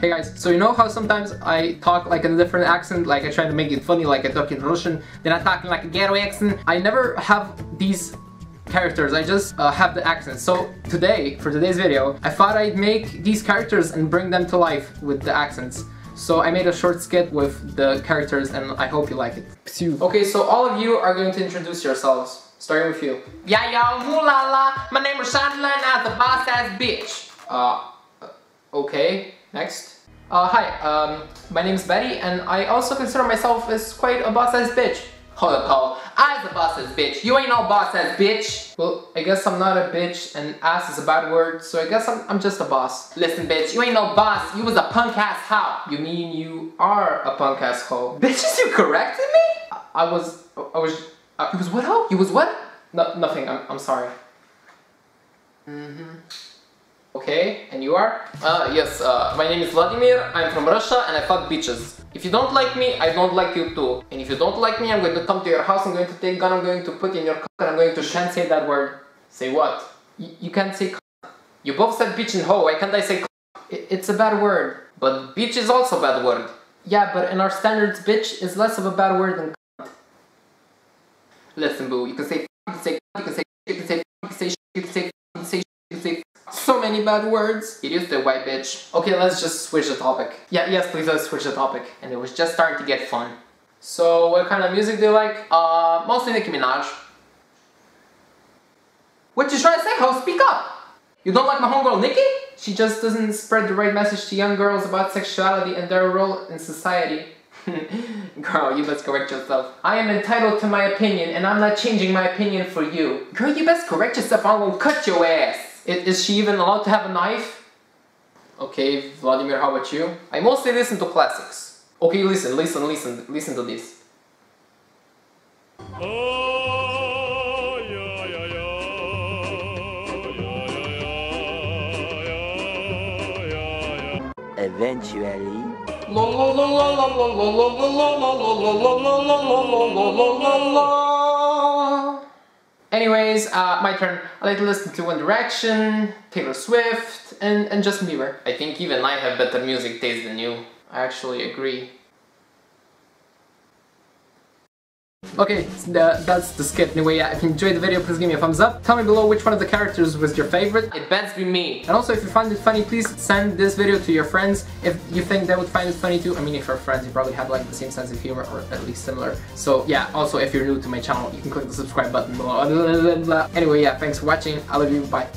Hey guys, so you know how sometimes I talk like in a different accent, like I try to make it funny, like I talk in Russian, then I talk in like a ghetto accent. I never have these characters, I just have the accent. So today, for today's video, I thought I'd make these characters and bring them to life with the accents. So I made a short skit with the characters and I hope you like it. Okay, so all of you are going to introduce yourselves, starting with you. Yeah, yo, woo la la, my name is Sandlin, I'm the boss ass bitch. Okay. Next. Hi, my name's Betty, and I also consider myself as quite a boss-ass bitch. Hold up, Paul. I's a boss-ass bitch. You ain't no boss-ass bitch. Well, I guess I'm not a bitch, and ass is a bad word, so I guess I'm just a boss. Listen, bitch, you ain't no boss. You was a punk-ass hoe. You mean you are a punk-ass hoe? Bitches, you corrected me? You was what, hoe? You was what? No, nothing. I'm sorry. Okay, and you are? Yes, my name is Vladimir, I'm from Russia and I fuck bitches. If you don't like me, I don't like you too. And if you don't like me, I'm going to come to your house, I'm going to take a gun, I'm going to put in your c*** and I'm going to— You can't say that word. Say what? You can't say c***. You both said bitch and hoe, why can't I say c***? It's a bad word. But bitch is also a bad word. Yeah, but in our standards, bitch is less of a bad word than c***. Listen, boo, you can say f***, you can say c***, you can say sh**, you can say f***, you can say sh**, you can say f***, you can say sh**, you can say f***. So many bad words. It is the white bitch. Okay, let's just switch the topic. Yeah, yes, please, let's switch the topic. And it was just starting to get fun. So, what kind of music do you like? Mostly Nicki Minaj. What you trying to say, ho? Speak up! You don't like my homegirl Nicki? She just doesn't spread the right message to young girls about sexuality and their role in society. Girl, you best correct yourself. I am entitled to my opinion, and I'm not changing my opinion for you. Girl, you best correct yourself, I won't cut your ass! Is she even allowed to have a knife? Okay, Vladimir, how about you? I mostly listen to classics. Okay, listen to this. Eventually. Anyways, my turn. I like to listen to One Direction, Taylor Swift, and Justin Bieber. I think even I have better music taste than you. I actually agree. Okay, that's the skit. Anyway, yeah, if you enjoyed the video, please give me a thumbs up. Tell me below which one of the characters was your favorite. It best be me. And also, if you found it funny, please send this video to your friends if you think they would find it funny too. I mean, if you're friends, you probably have like the same sense of humor or at least similar. So yeah, also if you're new to my channel, you can click the subscribe button below. Anyway, yeah, thanks for watching. I love you. Bye.